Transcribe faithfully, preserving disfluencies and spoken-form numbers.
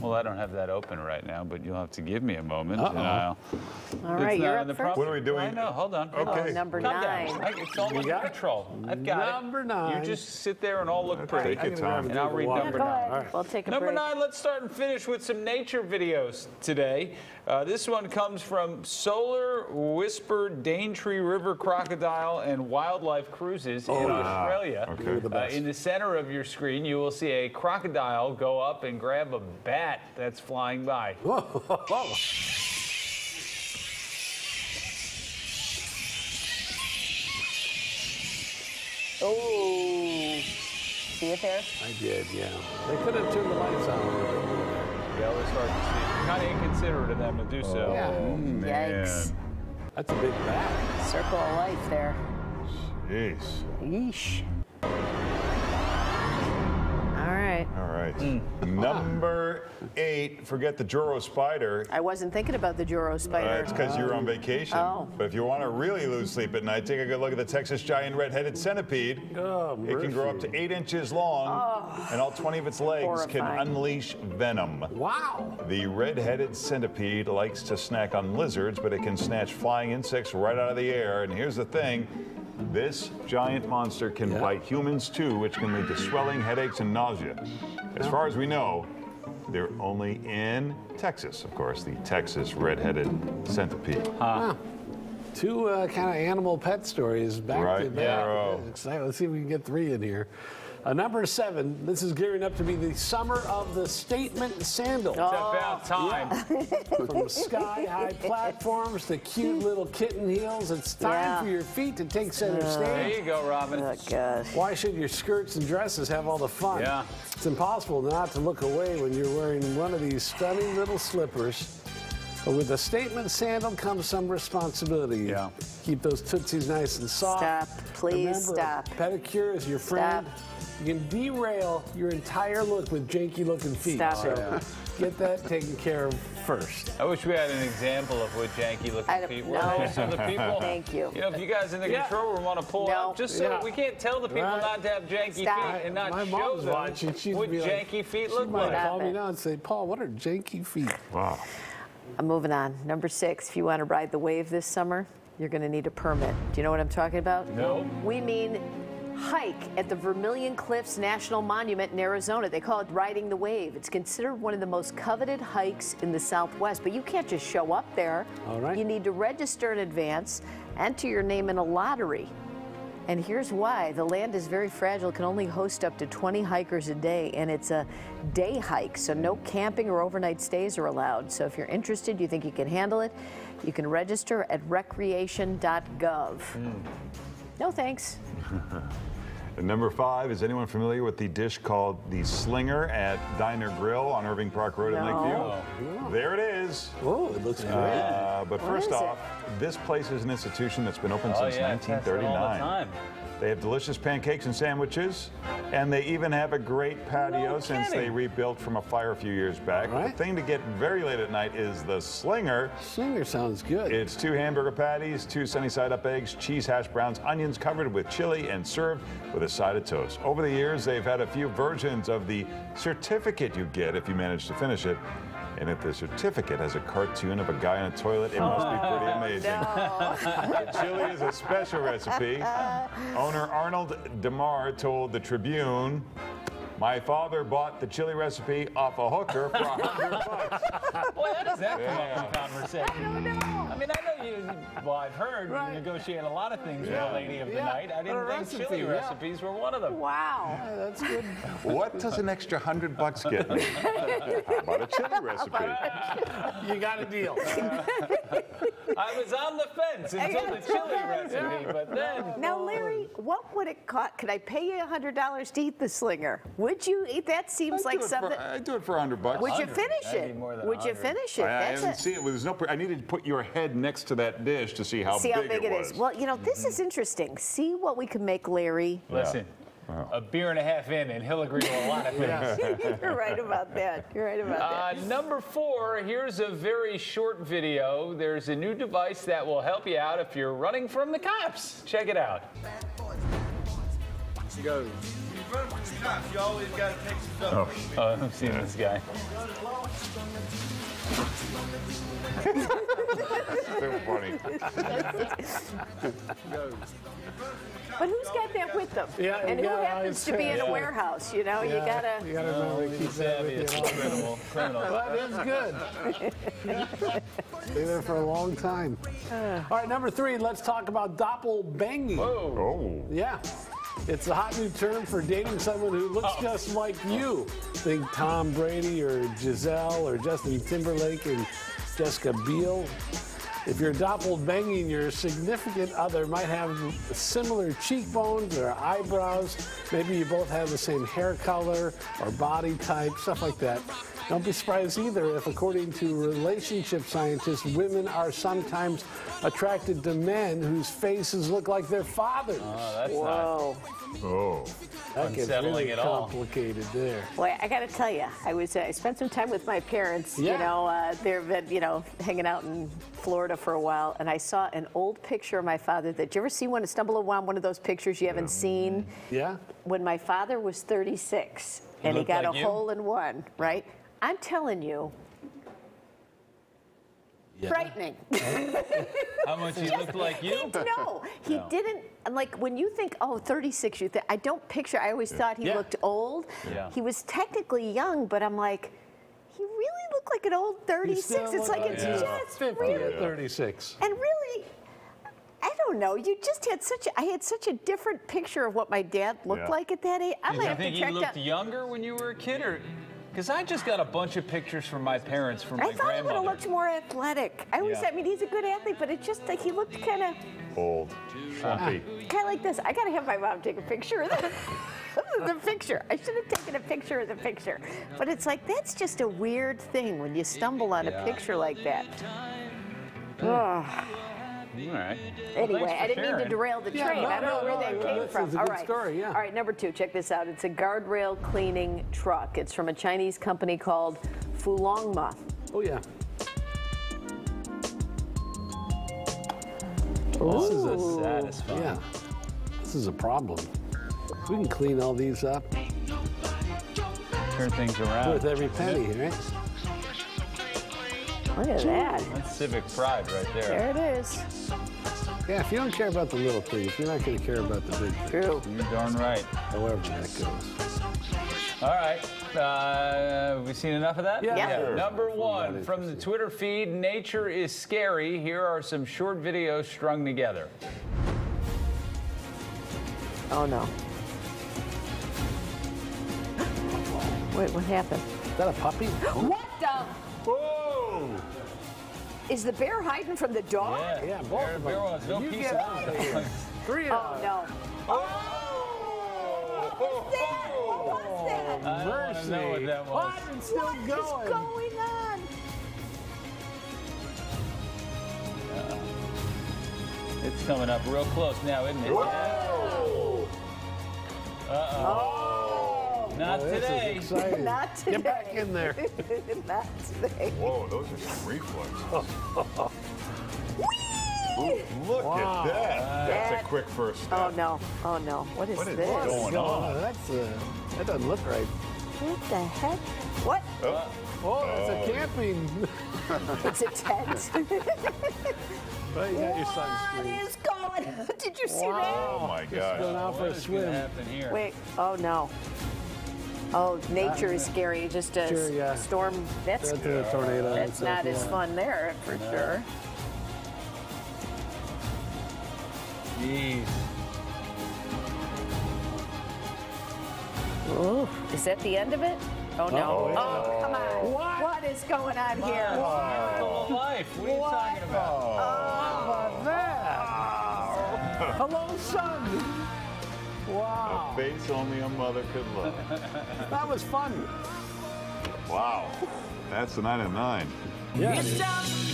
Well, I don't have that open right now, but you'll have to give me a moment. Uh-oh. And I'll, all right, you're up first. What are we doing? I know, hold on. Okay. Oh, number Calm nine. Down. I, it's all under control. I've got number it. Number nine. You just sit there and all look pretty. Take your time. And I'll read number yeah, nine. All right. We'll take a number break. Nine, let's start and finish with some nature videos today. Uh, this one comes from Solar Whisper Daintree River Crocodile and Wildlife Cruises oh, in wow. Australia. Okay. The best. Uh, in the center of your screen, you will see a crocodile go up and grab a bat that's flying by. Whoa. Whoa. Oh, see it there? I did, yeah. They could have turned the lights on. Yeah, it was hard to see. Kind of inconsiderate of them to do so. Oh, yeah. Man. Yikes. That's a big bat. Circle of life there. Jeez. Yeesh. All right. All right. Mm. Number eight, forget the Joro spider. I wasn't thinking about the Joro spider. Uh, it's because oh. you were on vacation. Oh. But if you want to really lose sleep at night, take a good look at the Texas giant red-headed centipede. Oh, it mercy. Can grow up to eight inches long, oh. and all twenty of its legs Horrifying. Can unleash venom. Wow. The red-headed centipede likes to snack on lizards, but it can snatch flying insects right out of the air. And here's the thing. This giant monster can yeah. bite humans, too, which can lead to swelling, headaches, and nausea. As far as we know, they're only in Texas, of course, the Texas red-headed centipede. Huh. Huh. Two uh, kind of animal pet stories back right to back. Yeah. Let's see if we can get three in here. Uh, number seven, this is gearing up to be the summer of the statement sandal. Oh, it's about time. Yeah. From sky-high platforms to cute little kitten heels, it's time yeah. for your feet to take center stage. There you go, Robin. Oh, gosh. Why should your skirts and dresses have all the fun? Yeah. It's impossible not to look away when you're wearing one of these stunning little slippers. But with the statement sandal comes some responsibility. Yeah. Keep those tootsies nice and soft. Stop, please. Remember, stop. A pedicure is your friend. Stop. You can derail your entire look with janky-looking feet. Stop so it. Get that taken care of first. I wish we had an example of what janky-looking feet were. No. Some of the people. Thank you. You know, if you guys in the yeah. control room want to pull no. up, just so yeah. we can't tell the people right. not to have janky Stop. Feet and not My show them watching. She'd what be like, janky feet look like. She might call me now and say, Paul, what are janky feet? Wow. I'm moving on. Number six, if you want to ride the wave this summer, you're going to need a permit. Do you know what I'm talking about? No. We mean hike at the Vermilion Cliffs National Monument in Arizona. They call it riding the wave. It's considered one of the most coveted hikes in the Southwest, but you can't just show up there. All right. You need to register in advance, enter your name in a lottery. And here's why. The land is very fragile. It can only host up to twenty hikers a day, and it's a day hike, so no camping or overnight stays are allowed. So if you're interested, you think you can handle it, you can register at recreation dot gov. Mm. No thanks. Number five, is anyone familiar with the dish called the Slinger at Diner Grill on Irving Park Road no. in Lakeview? Oh, yeah. There it is. Oh, it looks great. Uh, but what first off, it? This place is an institution that's been open oh, since yeah, nineteen thirty-nine. All the time. They have delicious pancakes and sandwiches, and they even have a great patio no since they rebuilt from a fire a few years back. Right. The thing to get very late at night is the Slinger. Slinger sounds good. It's two hamburger patties, two sunny-side-up eggs, cheese, hash browns, onions covered with chili, and served with a side of toast. Over the years, they've had a few versions of the certificate you get if you manage to finish it. And if the certificate has a cartoon of a guy in a toilet, it must be pretty amazing. No. The chili is a special recipe. Owner Arnold DeMar told the Tribune, "My father bought the chili recipe off a hooker for a hundred bucks. Boy, how does that come yeah. up in conversation? I don't know. I mean, I know you, well, I've heard right. you negotiate a lot of things yeah. with a lady of the yeah. night. I didn't think recipe, chili yeah. recipes were one of them. Wow. Yeah, that's good. What does an extra hundred bucks get me? How about a chili recipe? You got a deal. I was on the fence until the chili recipe, but then. Now, Larry, what would it cost? Could I pay you a hundred dollars to eat the Slinger? Would you eat that? Seems I'd like something. I do it for a hundred bucks. Would you finish it? Would you finish it? I, I haven't a... seen it. There's no. I needed to put your head next to that dish to see how see big, how big it, it is. Was. Well, you know, this mm-hmm. is interesting. See what we can make, Larry. Listen. Yeah. Wow. A beer and a half in, and he'll agree to a lot of things. You're right about that. You're right about uh, that. Number four, here's a very short video. There's a new device that will help you out if you're running from the cops. Check it out. She goes. You run from the cops, you always got to take some up. Oh, uh, I've seen this guy. So funny. But who's got that with them? Yeah, and who happens to be in a warehouse? You know, yeah, you gotta. You gotta know really keep that with you. Criminal, criminal. That is good. Been there for a long time. Uh, All right, number three. Let's talk about doppelbanging. Whoa. Oh. Yeah. It's a hot new term for dating someone who looks oh. just like you. Think Tom Brady or Giselle or Justin Timberlake and Jessica Biel. If you're doppelbanging, your significant other might have similar cheekbones or eyebrows. Maybe you both have the same hair color or body type, stuff like that. Don't be surprised either if, according to relationship scientists, women are sometimes attracted to men whose faces look like their fathers. Oh, that's wow. Not, oh. That gets really at complicated all. There. Boy, I got to tell you, I was uh, I spent some time with my parents. Yeah. You know, uh, they've been you know hanging out in Florida for a while, and I saw an old picture of my father. That you ever see one? Stumble upon one of those pictures you haven't yeah. seen. Yeah. When my father was thirty-six, he and he got like a you? hole in one, right? I'm telling you, yeah. frightening. How much he looked like you? No, he no. didn't. Like when you think, oh, thirty-six, you think I don't picture. I always yeah. thought he yeah. looked old. Yeah. He was technically young, but I'm like, he really looked like an old thirty-six. It's like it's yeah. just fifty really yeah. thirty-six. And really, I don't know. You just had such. A, I had such a different picture of what my dad looked yeah. like at that age. I might have to check out. You think he looked younger when you were a kid, or? Because I just got a bunch of pictures from my parents, from my grandmother. I thought he would have looked more athletic. I always, yeah. I mean, he's a good athlete, but it just like he looked kind of old, frumpy, uh, kind of like this. I gotta have my mom take a picture of the, the picture. I should have taken a picture of the picture. But it's like that's just a weird thing when you stumble on yeah. a picture like that. Oh. All right. Anyway, well, I didn't sharing. mean to derail the train. Yeah, no, I don't no, know where no, that no, came no, from. All right. Story, yeah. All right, number two, check this out. It's a guardrail cleaning truck. It's from a Chinese company called Fulongma. Oh, yeah. Ooh. This is a satisfying. Yeah. This is a problem. We can clean all these up. Turn things around. With every penny, right? Look at that. That's civic pride right there. There it is. Yeah, if you don't care about the little things, you're not going to care about the big things. True. You're darn right. However that goes. All right. Uh, have we seen enough of that? Yeah. yeah. Sure. Number one, from the Twitter feed, nature is scary. Here are some short videos strung together. Oh, no. Wait, what happened? Is that a puppy? What the? Whoa! Is the bear hiding from the dog? Yeah, yeah both bear, of them. Bear no you piece get out of here. Three of oh, no. Oh! oh. What was that? What was that? I don't want to know what that was. What, it's still what going. is going on? Uh, it's coming up real close now, isn't it? Whoa! Uh-oh. Oh. Not oh, today. Not today. Get back in there. Not today. Whoa, those are some reflexes. Whee! Look wow. at that. Uh, that's that... a quick first step. Oh, no. Oh, no. What is, what is this? What is going on? Oh, that's a, that doesn't look right. What the heck? What? Oh, oh that's oh. a camping. It's a tent. Well, you got your sunscreen. What is going on? Did you see wow. that? Oh, my gosh. Going out for a swim. Wait. Oh, no. Oh, nature is scary. Just a sure, yeah. storm. That's, yeah. tornado that's not as fun there, for no. sure. Jeez. Ooh. Is that the end of it? Oh, no. Uh-oh. Oh, come on. What, what is going on My here? Wow. Life. What are you what? talking about? Oh, oh that. Oh. Hello, son. Wow. A face only a mother could love. That was fun. Wow. That's a nine of nine. Yeah.